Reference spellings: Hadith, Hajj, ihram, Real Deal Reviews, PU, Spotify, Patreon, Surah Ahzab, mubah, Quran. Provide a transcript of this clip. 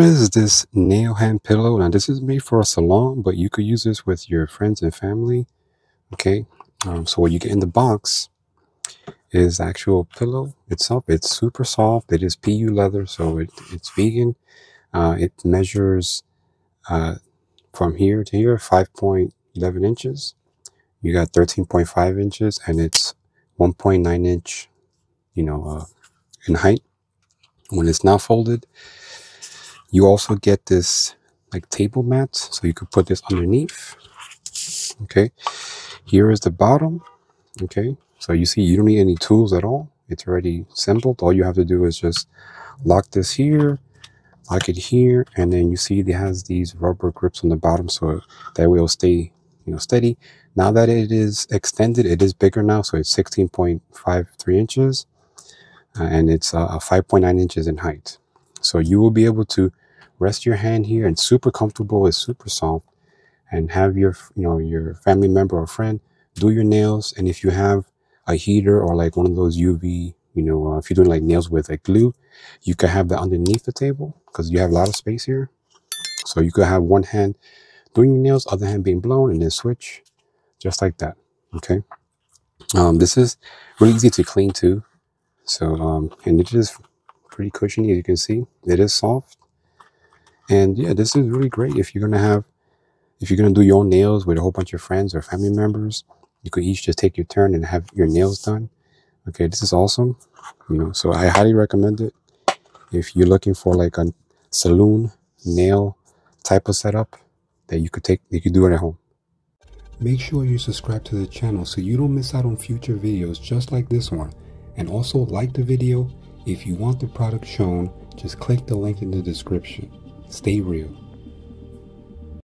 Is this nail hand pillow. Now this is made for a salon, but you could use this with your friends and family. Okay, so what you get in the box is the actual pillow itself. It's super soft. It is PU leather, so it's vegan. It measures from here to here 5.11 inches. You got 13.5 inches, and it's 1.9 inch, you know, in height when it's not folded. You also get this like table mat, so you could put this underneath. Okay, here is the bottom. Okay, so you see you don't need any tools at all. It's already assembled. All you have to do is just lock this here, lock it here, and then you see it has these rubber grips on the bottom, so that way it'll stay, you know, steady. Now that it is extended, it is bigger now, so it's 16.53 inches, and it's 5.9 inches in height. So you will be able to rest your hand here, and super comfortable, it's super soft, and have your, you know, your family member or friend do your nails. And if you have a heater or like one of those UV, you know, if you're doing like nails with like glue, you could have that underneath the table because you have a lot of space here. So you could have one hand doing your nails, other hand being blown, and then switch just like that. Okay, this is really easy to clean too. So and it is pretty cushiony, as you can see. It is soft, and yeah, this is really great if you're gonna have, if you're gonna do your own nails with a whole bunch of friends or family members. You could each just take your turn and have your nails done. Okay, this is awesome, you know. So I highly recommend it if you're looking for like a saloon nail type of setup that you could take, you could do it at home. Make sure you subscribe to the channel so you don't miss out on future videos just like this one, and also like the video. If you want the product shown, just click the link in the description. Stay real.